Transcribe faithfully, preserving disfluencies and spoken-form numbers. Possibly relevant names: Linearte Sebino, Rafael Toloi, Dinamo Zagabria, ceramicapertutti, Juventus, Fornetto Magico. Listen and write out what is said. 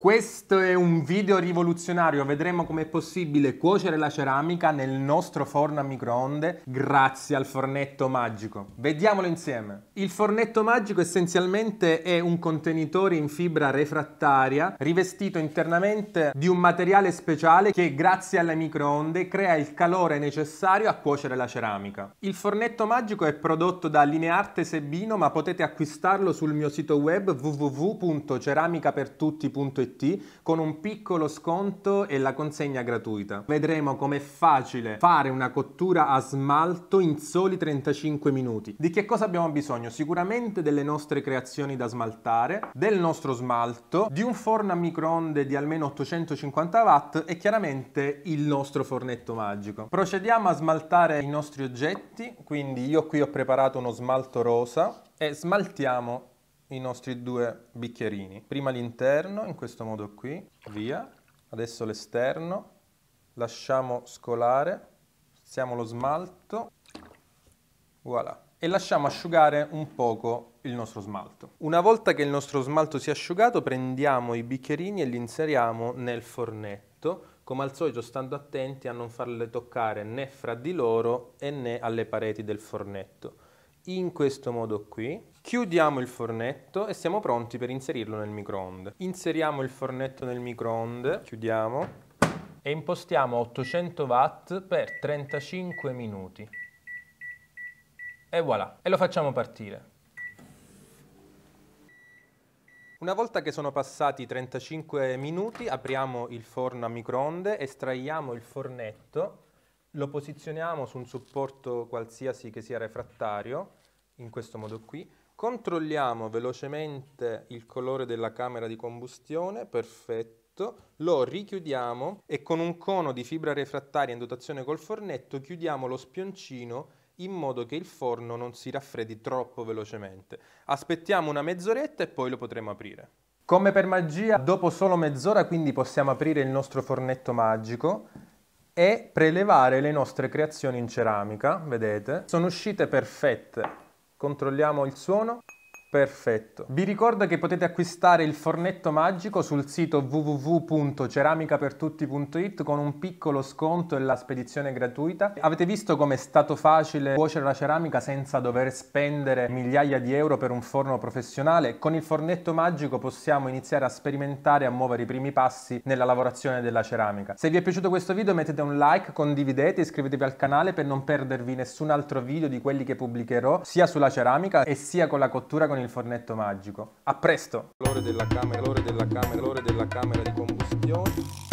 Questo è un video rivoluzionario, vedremo come è possibile cuocere la ceramica nel nostro forno a microonde grazie al fornetto magico. Vediamolo insieme. Il fornetto magico essenzialmente è un contenitore in fibra refrattaria rivestito internamente di un materiale speciale che grazie alle microonde crea il calore necessario a cuocere la ceramica. Il fornetto magico è prodotto da Linearte Sebino, ma potete acquistarlo sul mio sito web w w w punto ceramicapertutti punto i t con un piccolo sconto e la consegna gratuita. Vedremo com'è facile fare una cottura a smalto in soli trentacinque minuti. Di che cosa abbiamo bisogno? Sicuramente delle nostre creazioni da smaltare, del nostro smalto, di un forno a microonde di almeno ottocentocinquanta watt e chiaramente il nostro fornetto magico. Procediamo a smaltare i nostri oggetti, quindi io qui ho preparato uno smalto rosa e smaltiamo i nostri due bicchierini, prima l'interno in questo modo qui, via, adesso l'esterno, lasciamo scolare, alziamo lo smalto, voilà, e lasciamo asciugare un poco il nostro smalto. Una volta che il nostro smalto si è asciugato, prendiamo i bicchierini e li inseriamo nel fornetto, come al solito stando attenti a non farle toccare né fra di loro e né alle pareti del fornetto. In questo modo qui chiudiamo il fornetto e siamo pronti per inserirlo nel microonde. Inseriamo il fornetto nel microonde, chiudiamo e impostiamo a ottocento watt per trentacinque minuti. E voilà, e lo facciamo partire. Una volta che sono passati trentacinque minuti, apriamo il forno a microonde, estraiamo il fornetto. Lo posizioniamo su un supporto qualsiasi che sia refrattario, in questo modo qui. Controlliamo velocemente il colore della camera di combustione, perfetto. Lo richiudiamo e con un cono di fibra refrattaria in dotazione col fornetto chiudiamo lo spioncino in modo che il forno non si raffreddi troppo velocemente. Aspettiamo una mezz'oretta e poi lo potremo aprire. Come per magia, dopo solo mezz'ora quindi possiamo aprire il nostro fornetto magico e prelevare le nostre creazioni in ceramica, vedete? Sono uscite perfette, controlliamo il suono, perfetto. Vi ricordo che potete acquistare il fornetto magico sul sito w w w punto ceramicapertutti punto i t con un piccolo sconto e la spedizione gratuita. Avete visto com'è stato facile cuocere la ceramica senza dover spendere migliaia di euro per un forno professionale? Con il fornetto magico possiamo iniziare a sperimentare e a muovere i primi passi nella lavorazione della ceramica. Se vi è piaciuto questo video mettete un like, condividete, iscrivetevi al canale per non perdervi nessun altro video di quelli che pubblicherò sia sulla ceramica e sia con la cottura con il fornetto magico. A presto! L'ore della camera, l'ore della camera, l'ore della camera di combustione.